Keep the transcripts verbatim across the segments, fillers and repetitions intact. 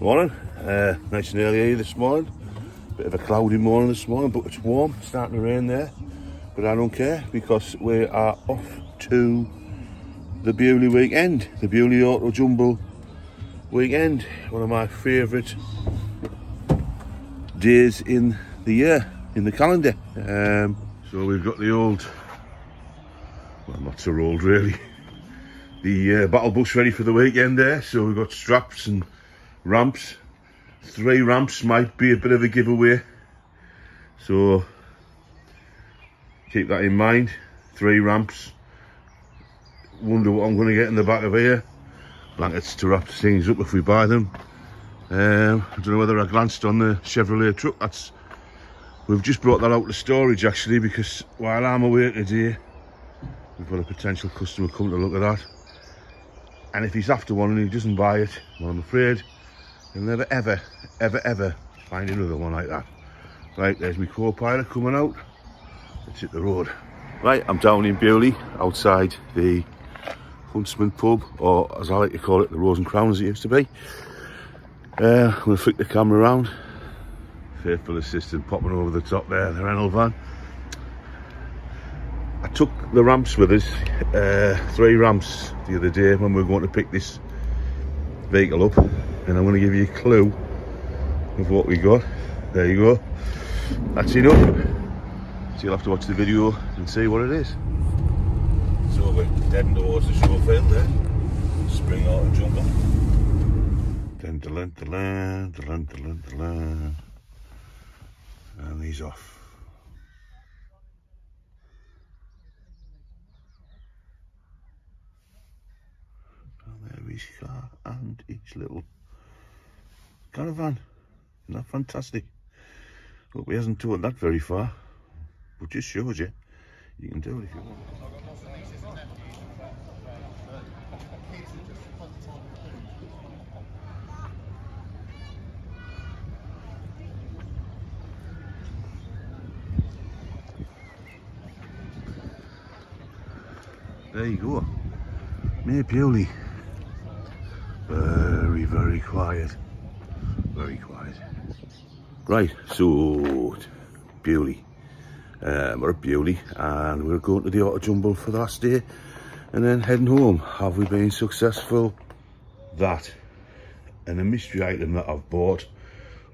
Morning, uh, nice and early here this morning. Bit of a cloudy morning this morning, but it's warm, it's starting to rain there. But I don't care because we are off to the Beaulieu weekend, the Beaulieu Autojumble weekend. One of my favourite days in the year, in the calendar. Um, so we've got the old, well, not so old really, the uh, battle bus ready for the weekend there. So we've got straps and ramps. Three ramps might be a bit of a giveaway, so keep that in mind. Three ramps. Wonder what I'm going to get in the back of here. Blankets to wrap things up if we buy them. um I don't know whether I glanced on the Chevrolet truck. That's, we've just brought that out of storage actually, because while I'm away today we've got a potential customer come to look at that, and if he's after one and he doesn't buy it, well, I'm afraid you'll never ever ever ever find another one like that. Right, there's my co-pilot coming out. Let's hit the road. Right, I'm down in Beaulieu outside the Huntsman Pub, or as I like to call it, the Rose and Crown as it used to be. Uh, I'm gonna flick the camera around. Faithful assistant popping over the top there, the rental van. I took the ramps with us, uh, three ramps the other day when we were going to pick this vehicle up, and I'm going to give you a clue of what we got. There you go, that's enough, so you'll have to watch the video and see what it is. So we're heading towards the show field there, Spring Autojumble. Dun dun dun dun dun dun dun, and he's off. His car and his little caravan. Isn't that fantastic? Look, he hasn't towed that very far, but just shows you you can do it if you want. There you go, Mayor Beaulieu. Very, very quiet. Very quiet. Right, so Beaulieu. Uh, we're at Beaulieu and we're going to the Autojumble for the last day and then heading home. Have we been successful? That. And a mystery item that I've bought,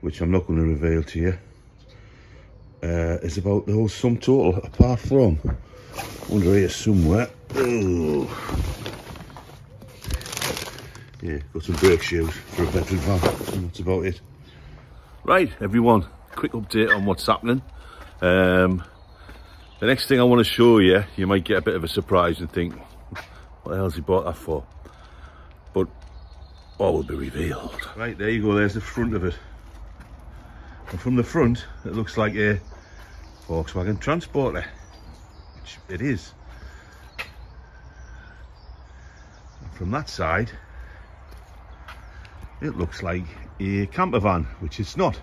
which I'm not going to reveal to you, uh, is about the whole sum total, apart from under here somewhere. Ooh. Yeah, got some brake shoes for a veteran van, and that's about it. Right, everyone, quick update on what's happening. Um, the next thing I want to show you, you might get a bit of a surprise and think, what the hell's he bought that for? But all will be revealed. Right, there you go, there's the front of it. And from the front, it looks like a Volkswagen Transporter, which it is. And from that side, it looks like a camper van, which it's not.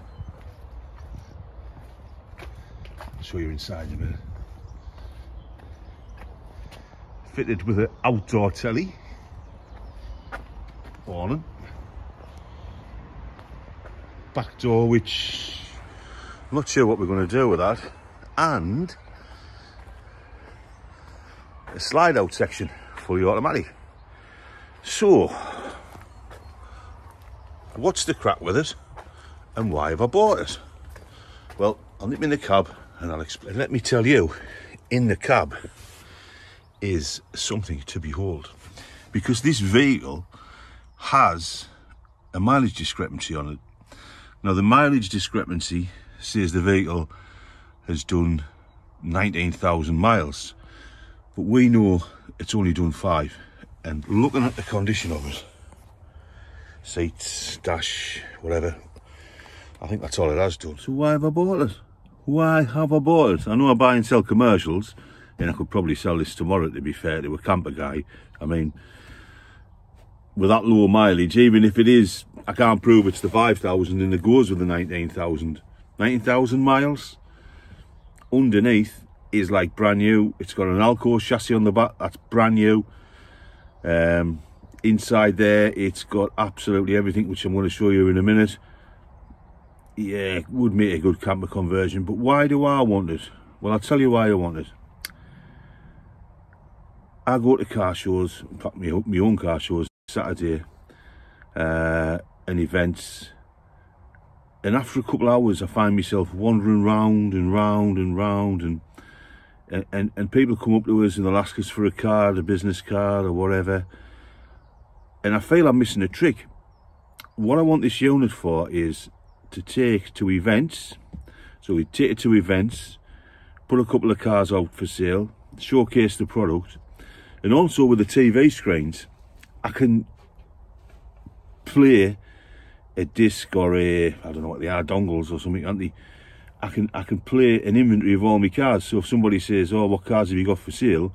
I'll show you inside in a minute. Fitted with an outdoor telly. Awning. Back door, which I'm not sure what we're going to do with that. And a slide out section, fully automatic. So, what's the crack with it and why have I bought it? Well, I'll nip me in the cab and I'll explain. Let me tell you, in the cab is something to behold, because this vehicle has a mileage discrepancy on it. Now, the mileage discrepancy says the vehicle has done nineteen thousand miles, but we know it's only done five. And looking at the condition of it, seats, dash, whatever, I think that's all it has done. So why have I bought it? Why have I bought it? I know I buy and sell commercials, and I could probably sell this tomorrow, to be fair, to a camper guy. I mean, with that low mileage, even if it is, I can't prove it's the five thousand and it goes with the nineteen thousand. nineteen thousand miles underneath is like brand new. It's got an Alco chassis on the back, that's brand new. Um, Inside there, it's got absolutely everything, which I'm going to show you in a minute. Yeah, it would make a good camper conversion, but why do I want it? Well, I'll tell you why I want it. I go to car shows, in fact, my own car shows, Saturday, uh, and events. And after a couple of hours, I find myself wandering round and round and round, and and, and, and people come up to us and they'll ask us for a card, a business card or whatever. And I feel I'm missing a trick. What I want this unit for is to take to events. So we take it to events, put a couple of cars out for sale, showcase the product. And also with the T V screens, I can play a disc or a, I don't know what they are, dongles or something, aren't they? I can, I can play an inventory of all my cars. So if somebody says, oh, what cars have you got for sale?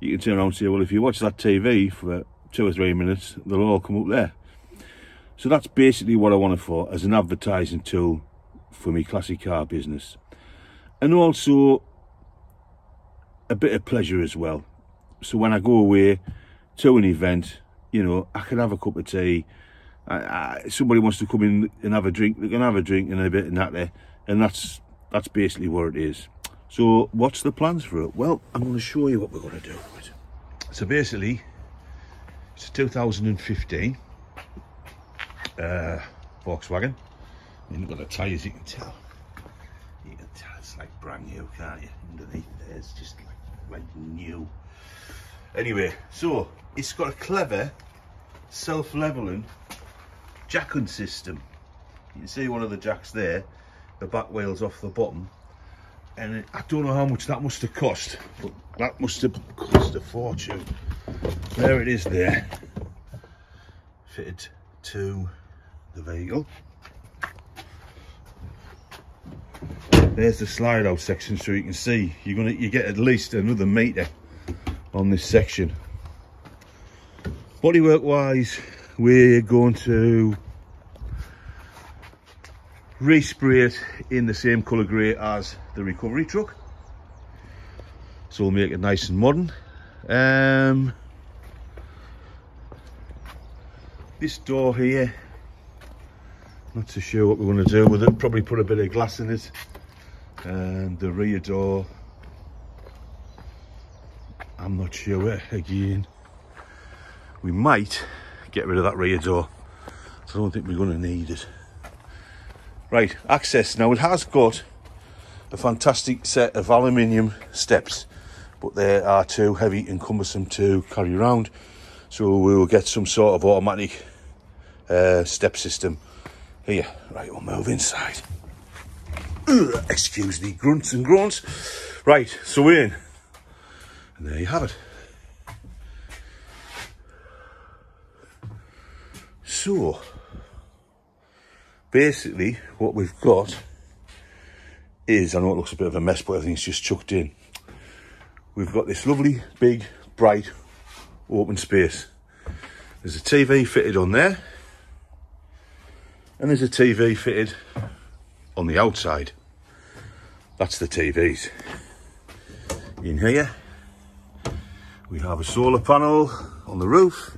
You can turn around and say, well, if you watch that T V for two or three minutes, they'll all come up there. So that's basically what I want it for, as an advertising tool for my classic car business. And also a bit of pleasure as well. So when I go away to an event, you know, I can have a cup of tea. I, I, somebody wants to come in and have a drink, they can have a drink and a bit and that there. And that's, that's basically where it is. So what's the plans for it? Well, I'm going to show you what we're going to do with it. So basically, it's a two thousand fifteen uh, Volkswagen. I mean, look at the tyres, you can tell. You can tell it's like brand new, can't you? Underneath there, it's just like, like new. Anyway, so it's got a clever self-leveling jacking system. You can see one of the jacks there, the back wheel's off the bottom, and it, I don't know how much that must have cost, but that must have cost a fortune. There it is there, fitted to the vehicle. There's the slide out section, so you can see you're gonna you get at least another metre on this section. Bodywork wise, we're going to respray it in the same colour grey as the recovery truck, so we'll make it nice and modern. Um, this door here, not too sure what we're going to do with it. Probably put a bit of glass in it, and the rear door, I'm not sure. Again, we might get rid of that rear door. I don't think we're going to need it. Right, access. Now, it has got a fantastic set of aluminium steps, but they are too heavy and cumbersome to carry around, so we will get some sort of automatic uh, step system here. Right, we'll move inside. Ugh, excuse the grunts and groans. Right, so we're in, and there you have it. So basically what we've got is, I know it looks a bit of a mess, but everything's just chucked in. We've got this lovely, big, bright, open space. There's a T V fitted on there, and there's a T V fitted on the outside. That's the T Vs. In here, we have a solar panel on the roof,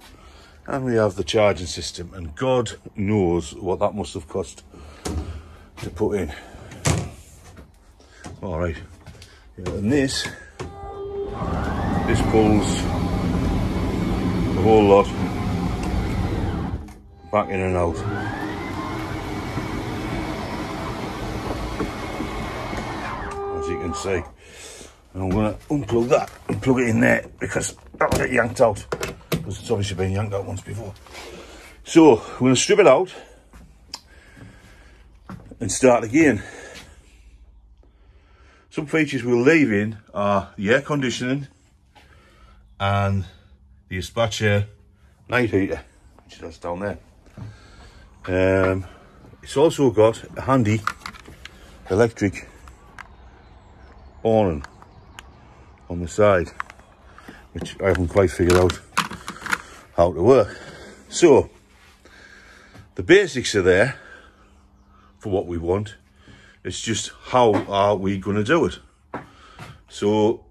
and we have the charging system, and God knows what that must have cost to put in. All right, yeah, and this... This pulls the whole lot back in and out. As you can see. And I'm going to unplug that and plug it in there, because that'll get yanked out. Because it's obviously been yanked out once before. So we're going to strip it out and start again. Some features we'll leave in are the air conditioning and the Aspatcher night heater, which is down there. Um, it's also got a handy electric awning on the side, which I haven't quite figured out how to work. So the basics are there for what we want. It's just how are we going to do it? So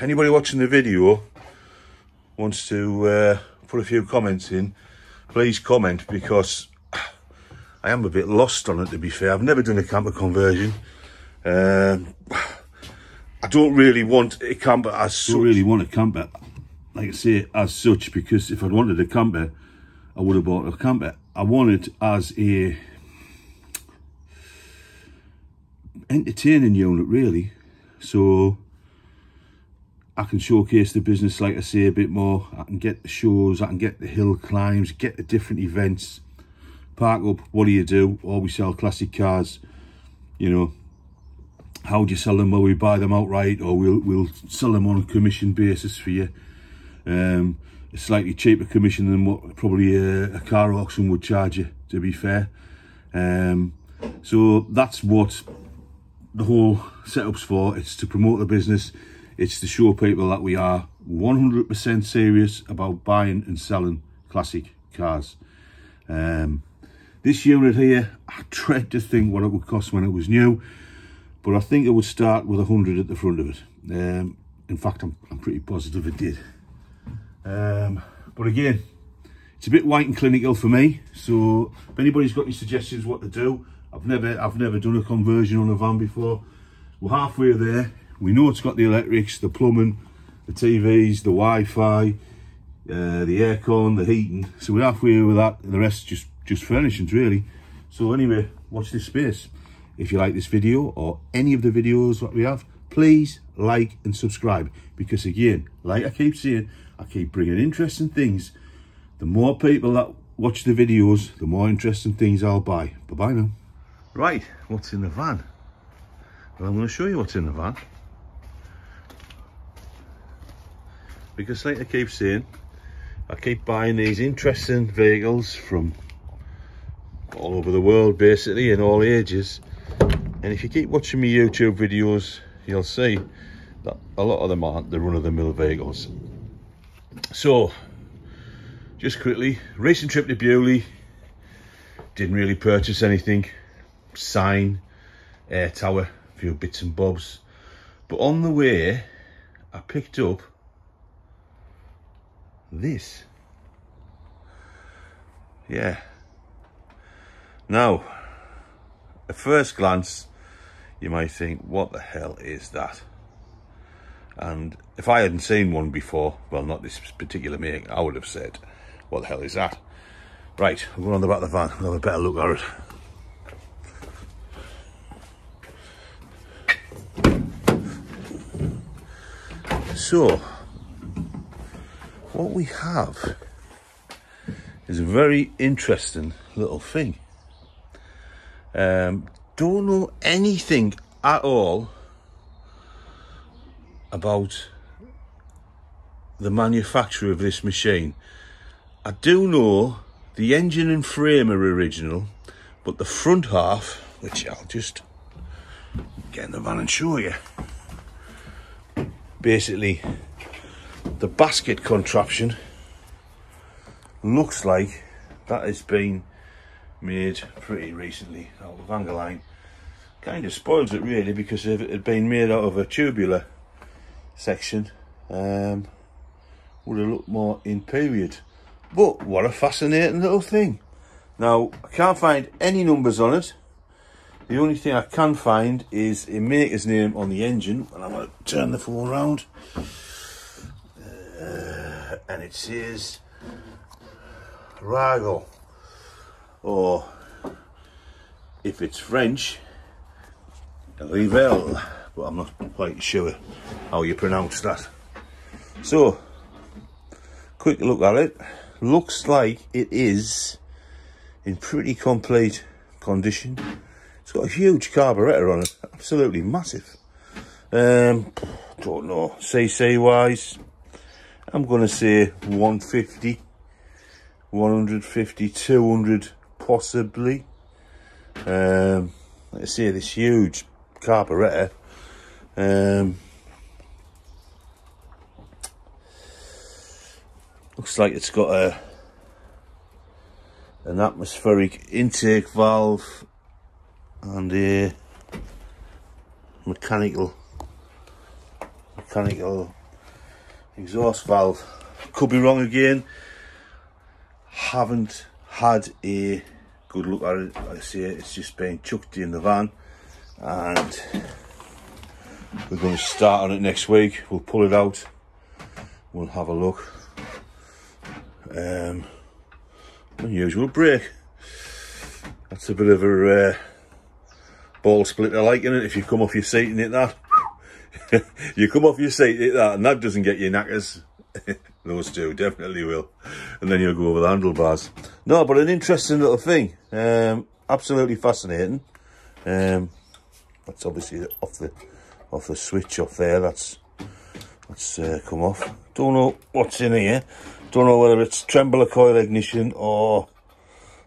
anybody watching the video wants to uh, put a few comments in, please comment, because I am a bit lost on it, to be fair. I've never done a camper conversion. Um, I don't really want a camper as such. I don't really want a camper, like I say, as such, because if I'd wanted a camper, I would have bought a camper. I want it as a entertaining unit, really, so I can showcase the business, like I say, a bit more. I can get the shows, I can get the hill climbs, get the different events, park up, what do you do? Or we sell classic cars, you know. How do you sell them? Well, we buy them outright, or we'll we'll sell them on a commission basis for you. Um, a slightly cheaper commission than what probably a, a car auction would charge you, to be fair. Um, so that's what the whole setup's for. It's to promote the business. It's to show people that we are one hundred percent serious about buying and selling classic cars. Um, this unit here, I dread to think what it would cost when it was new, but I think it would start with a hundred at the front of it. Um, in fact, I'm, I'm pretty positive it did. Um, but again, it's a bit white and clinical for me, so if anybody's got any suggestions what to do, I've never, I've never done a conversion on a van before. We're halfway there. We know it's got the electrics, the plumbing, the T Vs, the Wi-Fi, uh, the aircon, the heating. So we're halfway with that. The rest just just furnishings, really. So anyway, watch this space. If you like this video or any of the videos that we have, please like and subscribe. Because again, like I keep saying, I keep bringing interesting things. The more people that watch the videos, the more interesting things I'll buy. Bye-bye now. Right, what's in the van? Well, I'm going to show you what's in the van. Because like I keep saying, I keep buying these interesting vehicles from all over the world, basically, in all ages. And if you keep watching my YouTube videos, you'll see that a lot of them aren't the run-of-the-mill vehicles. So, just quickly, racing trip to Beaulieu. Didn't really purchase anything. Sign, air tower, a few bits and bobs. But on the way, I picked up this. Yeah. Now, at first glance, you might think, what the hell is that? And if I hadn't seen one before, well, not this particular make, I would have said, what the hell is that? Right, we'll go on the back of the van, we'll have a better look at it. So, what we have is a very interesting little thing. Um, don't know anything at all about the manufacture of this machine. I do know the engine and frame are original, but the front half, which I'll just get in the van and show you, basically the basket contraption looks like that has been made pretty recently out of Angeline. Kind of spoils it really, because if it had been made out of a tubular section, um, would have looked more in period. But what a fascinating little thing. Now, I can't find any numbers on it. The only thing I can find is a maker's name on the engine, and I'm going to turn the phone around. Uh, and it says Rageot, or if it's French, Rivel, but I'm not quite sure how you pronounce that. So, quick look at it. Looks like it is in pretty complete condition. It's got a huge carburetor on it, absolutely massive. Um, don't know, C C wise, I'm going to say one fifty, one fifty, two hundred possibly. Um, like I say, this huge carburetor. Um, looks like it's got a an atmospheric intake valve and a mechanical mechanical exhaust valve. Could be wrong again. haven't had a good look at it. Like I say, it's just been chucked in the van, and we're going to start on it next week. We'll pull it out, we'll have a look. Um, unusual brake. That's a bit of a uh, ball splitter like, in it. If you come off your seat and hit that, you come off your seat, hit that, and that doesn't get you knackers. Those two definitely will. And then you'll go over the handlebars. No, but an interesting little thing. Um, absolutely fascinating. Um, that's obviously off the off the switch off there. That's that's uh, come off. Don't know what's in here. Don't know whether it's trembler coil ignition or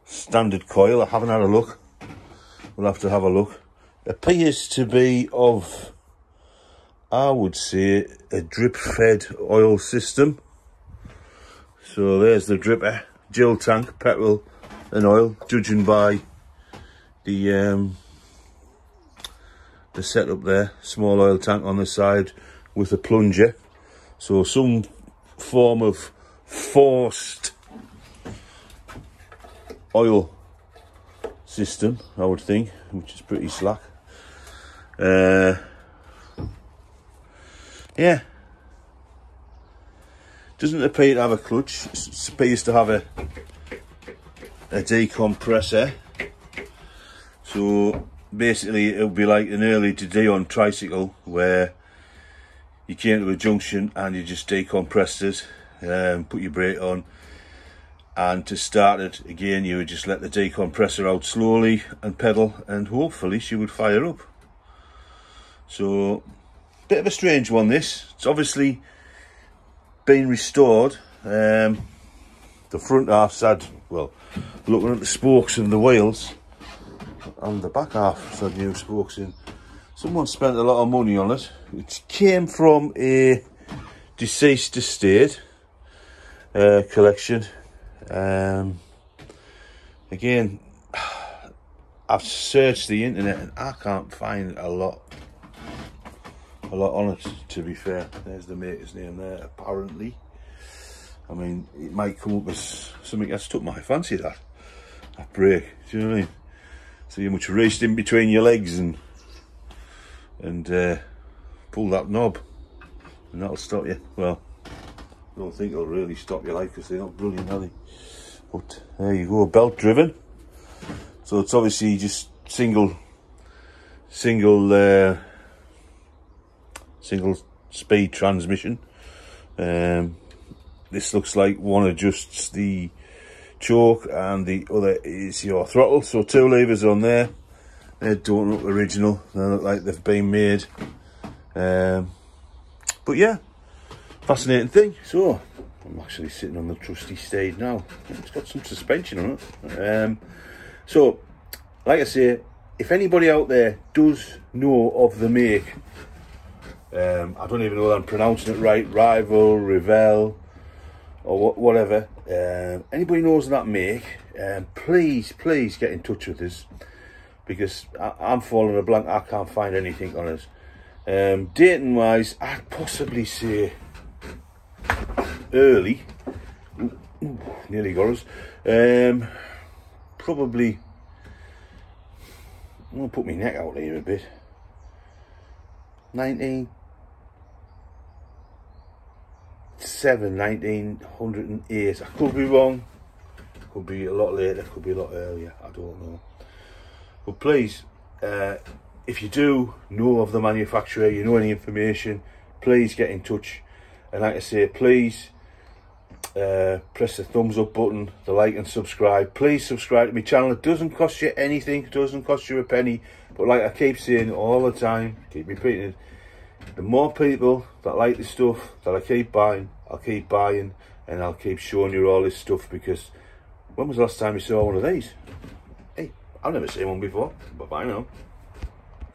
standard coil. I haven't had a look. We'll have to have a look. Appears to be of, I would say, a drip-fed oil system. So there's the dripper, gel tank, petrol and oil, judging by the um, the setup there. Small oil tank on the side with a plunger. So some form of forced oil system, I would think, which is pretty slack. Uh, yeah. Doesn't appear to have a clutch. It appears to have a a decompressor. So basically it'll be like an early today on tricycle where you came to a junction and you just decompressed it, um, put your brake on, and to start it again you would just let the decompressor out slowly and pedal, and hopefully she would fire up. So bit of a strange one, this. It's obviously been restored. Um, the front half's had, well, looking at the spokes and the wheels, and the back half's had new spokes in. Someone spent a lot of money on it. It came from a deceased estate uh, collection. Um, again, I've searched the internet and I can't find a lot a lot on it, to be fair. There's the maker's name there, apparently. I mean, it might come up as something that's took my fancy, that that brake, do you know what I mean? So you much raced in between your legs and and uh, pull that knob and that'll stop you. Well, I don't think it'll really stop your life because they're not brilliant, are they? But there you go, belt driven. So it's obviously just single, single, uh, single speed transmission. Um, this looks like one adjusts the choke and the other is your throttle. So two levers on there. They don't look original. They look like they've been made. Um, but yeah. Fascinating thing. So I'm actually sitting on the trusty stage now. It's got some suspension on it. Um, so, like I say, if anybody out there does know of the make, um, I don't even know whether I'm pronouncing it right, Rival, Revel, or wh whatever. Um, anybody knows of that make, um, please, please get in touch with us, because I I'm falling a blank. I can't find anything on us. Um, dating wise, I'd possibly say early, ooh, ooh, nearly got us, um, probably, I'm going to put my neck out here a bit, nineteen oh seven, nineteen oh eight, I could be wrong, could be a lot later, could be a lot earlier, I don't know, but please, uh, if you do know of the manufacturer, you know any information, please get in touch, and like I say, please, Uh, press the thumbs up button, the like and subscribe. Please subscribe to my channel. It doesn't cost you anything, it doesn't cost you a penny, but like I keep saying all the time, keep repeating it, the more people that like the stuff that I keep buying, I'll keep buying and I'll keep showing you all this stuff, because when was the last time you saw one of these? Hey, I've never seen one before, but I know.